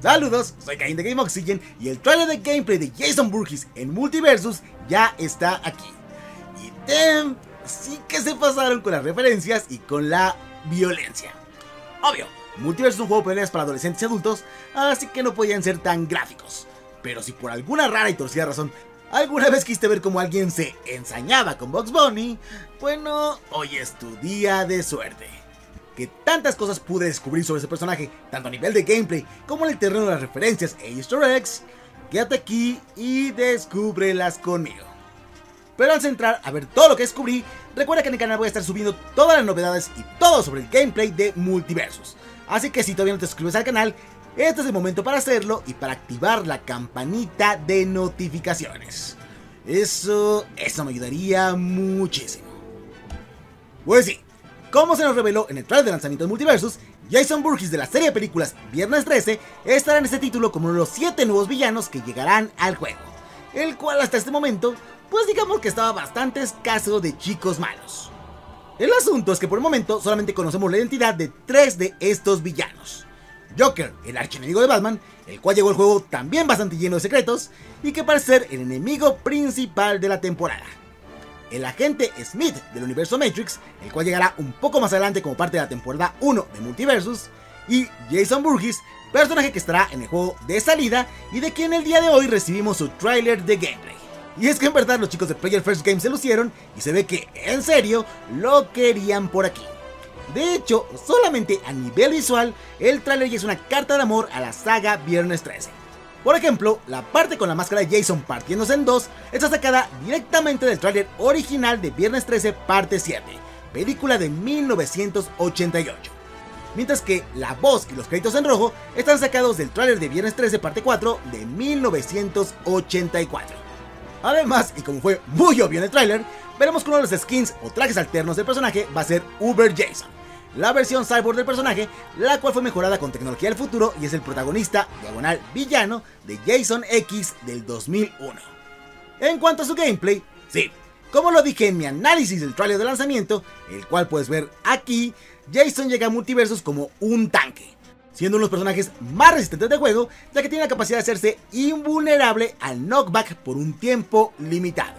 Saludos, soy Caín de Game Oxygen y el trailer de gameplay de Jason Burgess en Multiversus ya está aquí. Y damn, sí que se pasaron con las referencias y con la violencia. Obvio, Multiversus es un juego de peleas para adolescentes y adultos, así que no podían ser tan gráficos. Pero si por alguna rara y torcida razón alguna vez quisiste ver cómo alguien se ensañaba con Bugs Bunny, bueno, hoy es tu día de suerte. Que tantas cosas pude descubrir sobre ese personaje, tanto a nivel de gameplay como en el terreno de las referencias e Easter Eggs, quédate aquí y descúbrelas conmigo. Pero antes de entrar a ver todo lo que descubrí, recuerda que en el canal voy a estar subiendo todas las novedades y todo sobre el gameplay de Multiversus. Así que si todavía no te suscribes al canal, este es el momento para hacerlo y para activar la campanita de notificaciones. Eso me ayudaría muchísimo. Pues sí. Como se nos reveló en el trailer de lanzamiento de Multiversus, Jason Burgess de la serie de películas Viernes 13 estará en este título como uno de los 7 nuevos villanos que llegarán al juego, el cual hasta este momento, pues digamos que estaba bastante escaso de chicos malos. El asunto es que por el momento solamente conocemos la identidad de 3 de estos villanos: Joker, el archienemigo de Batman, el cual llegó al juego también bastante lleno de secretos y que parece ser el enemigo principal de la temporada. El agente Smith del universo Matrix, el cual llegará un poco más adelante como parte de la temporada 1 de Multiversus. Y Jason Burgess, personaje que estará en el juego de salida y de quien el día de hoy recibimos su tráiler de gameplay. Y es que en verdad los chicos de Player First Game se lucieron y se ve que en serio lo querían por aquí. De hecho, solamente a nivel visual, el tráiler ya es una carta de amor a la saga Viernes 13. Por ejemplo, la parte con la máscara de Jason partiéndose en dos está sacada directamente del tráiler original de Viernes 13 parte 7, película de 1988. Mientras que la voz y los créditos en rojo están sacados del tráiler de Viernes 13 parte 4 de 1984. Además, y como fue muy obvio en el tráiler, veremos que uno de los skins o trajes alternos del personaje va a ser Uber Jason, la versión cyborg del personaje, la cual fue mejorada con tecnología del futuro y es el protagonista, diagonal villano, de Jason X del 2001. En cuanto a su gameplay, sí, como lo dije en mi análisis del tráiler de lanzamiento, el cual puedes ver aquí, Jason llega a Multiversus como un tanque, siendo uno de los personajes más resistentes del juego, ya que tiene la capacidad de hacerse invulnerable al knockback por un tiempo limitado.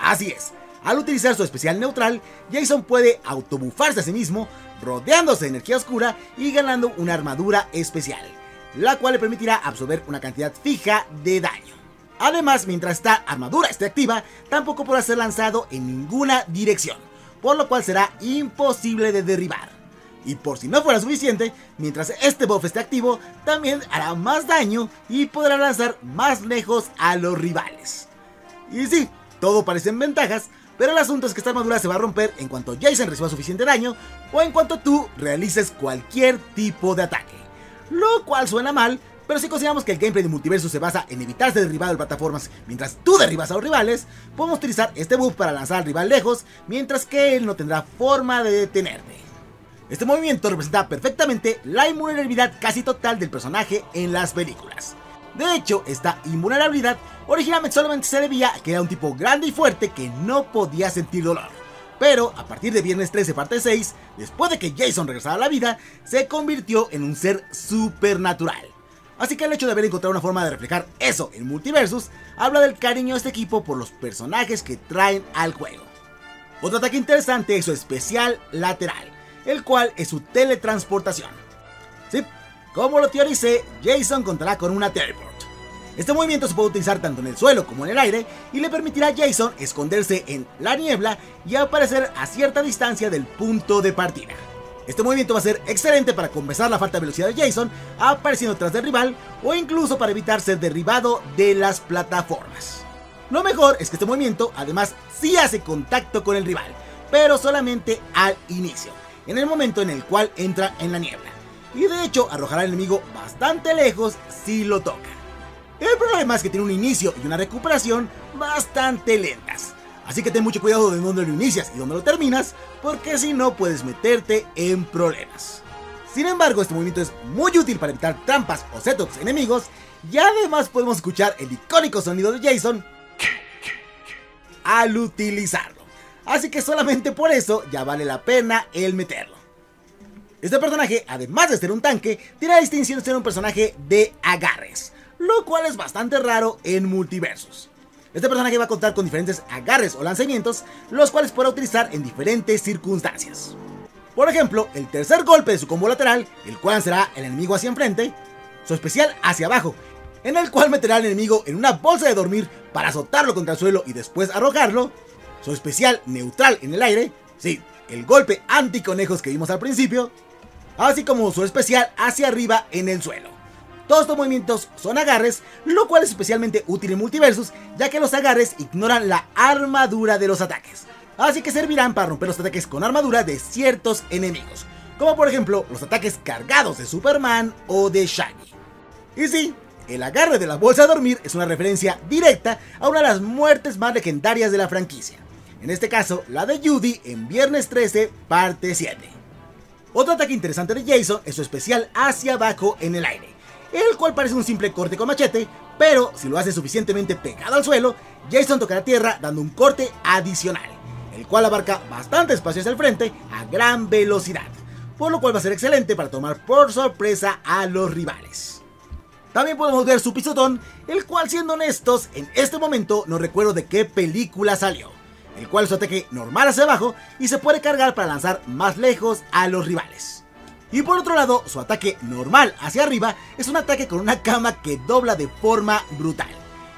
Así es. Al utilizar su especial neutral, Jason puede autobufarse a sí mismo, rodeándose de energía oscura y ganando una armadura especial, la cual le permitirá absorber una cantidad fija de daño. Además, mientras esta armadura esté activa, tampoco podrá ser lanzado en ninguna dirección, por lo cual será imposible de derribar. Y por si no fuera suficiente, mientras este buff esté activo, también hará más daño y podrá lanzar más lejos a los rivales. Y sí, todo parecen ventajas, pero el asunto es que esta armadura se va a romper en cuanto Jason reciba suficiente daño o en cuanto tú realices cualquier tipo de ataque. Lo cual suena mal, pero si consideramos que el gameplay de Multiversus se basa en evitar ser derribado de plataformas mientras tú derribas a los rivales, podemos utilizar este buff para lanzar al rival lejos, mientras que él no tendrá forma de detenerte. Este movimiento representa perfectamente la invulnerabilidad casi total del personaje en las películas. De hecho, esta invulnerabilidad originalmente solamente se debía a que era un tipo grande y fuerte que no podía sentir dolor. Pero a partir de Viernes 13 parte 6, después de que Jason regresara a la vida, se convirtió en un ser supernatural. Así que el hecho de haber encontrado una forma de reflejar eso en Multiversus habla del cariño de este equipo por los personajes que traen al juego. Otro ataque interesante es su especial lateral, el cual es su teletransportación. Sí, como lo teoricé, Jason contará con una teleport. Este movimiento se puede utilizar tanto en el suelo como en el aire y le permitirá a Jason esconderse en la niebla y aparecer a cierta distancia del punto de partida. Este movimiento va a ser excelente para compensar la falta de velocidad de Jason apareciendo tras del rival o incluso para evitar ser derribado de las plataformas. Lo mejor es que este movimiento además sí hace contacto con el rival, pero solamente al inicio, en el momento en el cual entra en la niebla. Y de hecho arrojará al enemigo bastante lejos si lo toca. El problema es que tiene un inicio y una recuperación bastante lentas, así que ten mucho cuidado de dónde lo inicias y dónde lo terminas, porque si no puedes meterte en problemas. Sin embargo, este movimiento es muy útil para evitar trampas o setups enemigos, y además podemos escuchar el icónico sonido de Jason al utilizarlo, así que solamente por eso ya vale la pena el meterlo. Este personaje, además de ser un tanque, tiene la distinción de ser un personaje de agarres, lo cual es bastante raro en Multiversus. Este personaje va a contar con diferentes agarres o lanzamientos, los cuales podrá utilizar en diferentes circunstancias. Por ejemplo, el tercer golpe de su combo lateral, el cual será el enemigo hacia enfrente, su especial hacia abajo, en el cual meterá al enemigo en una bolsa de dormir para azotarlo contra el suelo y después arrojarlo, su especial neutral en el aire, sí, el golpe anticonejos que vimos al principio, así como su especial hacia arriba en el suelo. Todos estos movimientos son agarres, lo cual es especialmente útil en Multiversus, ya que los agarres ignoran la armadura de los ataques, así que servirán para romper los ataques con armadura de ciertos enemigos, como por ejemplo los ataques cargados de Superman o de Shaggy. Y sí, el agarre de la bolsa de dormir es una referencia directa a una de las muertes más legendarias de la franquicia, en este caso la de Judy en Viernes 13 parte 7. Otro ataque interesante de Jason es su especial hacia abajo en el aire, el cual parece un simple corte con machete, pero si lo hace suficientemente pegado al suelo, Jason tocará tierra dando un corte adicional, el cual abarca bastante espacio hacia el frente a gran velocidad, por lo cual va a ser excelente para tomar por sorpresa a los rivales. También podemos ver su pisotón, el cual, siendo honestos, en este momento no recuerdo de qué película salió, el cual es un ataque normal hacia abajo y se puede cargar para lanzar más lejos a los rivales. Y por otro lado, su ataque normal hacia arriba es un ataque con una cama que dobla de forma brutal,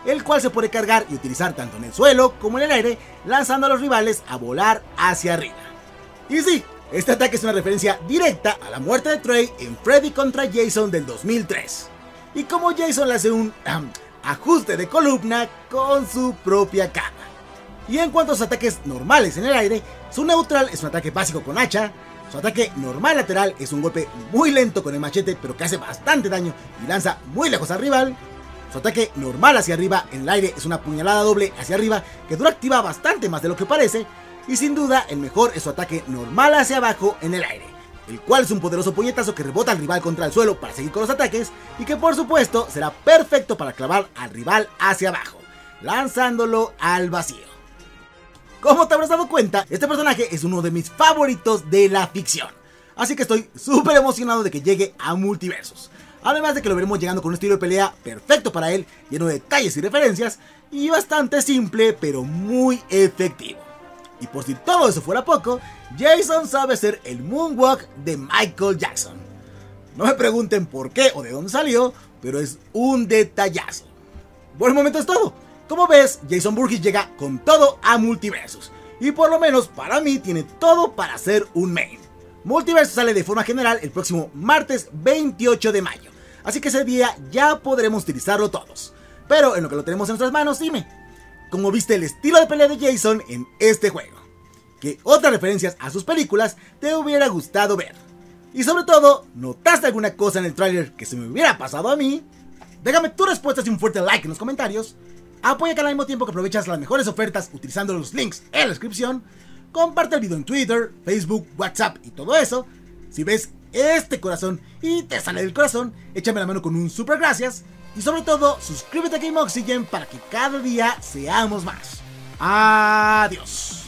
el cual se puede cargar y utilizar tanto en el suelo como en el aire, lanzando a los rivales a volar hacia arriba. Y sí, este ataque es una referencia directa a la muerte de Trey en Freddy contra Jason del 2003, y como Jason le hace un ajuste de columna con su propia cama. Y en cuanto a sus ataques normales en el aire, su neutral es un ataque básico con hacha. Su ataque normal lateral es un golpe muy lento con el machete, pero que hace bastante daño y lanza muy lejos al rival. Su ataque normal hacia arriba en el aire es una puñalada doble hacia arriba que dura activa bastante más de lo que parece. Y sin duda el mejor es su ataque normal hacia abajo en el aire, el cual es un poderoso puñetazo que rebota al rival contra el suelo para seguir con los ataques, y que por supuesto será perfecto para clavar al rival hacia abajo, lanzándolo al vacío. Como te habrás dado cuenta, este personaje es uno de mis favoritos de la ficción, así que estoy súper emocionado de que llegue a Multiversus, además de que lo veremos llegando con un estilo de pelea perfecto para él, lleno de detalles y referencias, y bastante simple pero muy efectivo. Y por si todo eso fuera poco, Jason sabe hacer el moonwalk de Michael Jackson. No me pregunten por qué o de dónde salió, pero es un detallazo. Por el momento es todo. Como ves, Jason Burgess llega con todo a Multiversus, y por lo menos para mí tiene todo para ser un main. Multiversus sale de forma general el próximo martes 28 de mayo, así que ese día ya podremos utilizarlo todos. Pero en lo que lo tenemos en nuestras manos, dime, ¿cómo viste el estilo de pelea de Jason en este juego? ¿Qué otras referencias a sus películas te hubiera gustado ver? Y sobre todo, ¿notaste alguna cosa en el tráiler que se me hubiera pasado a mí? Déjame tu respuesta y un fuerte like en los comentarios. Apoya al mismo tiempo que aprovechas las mejores ofertas utilizando los links en la descripción. Comparte el video en Twitter, Facebook, WhatsApp y todo eso. Si ves este corazón y te sale del corazón, échame la mano con un super gracias. Y sobre todo, suscríbete a Game Oxygen para que cada día seamos más. Adiós.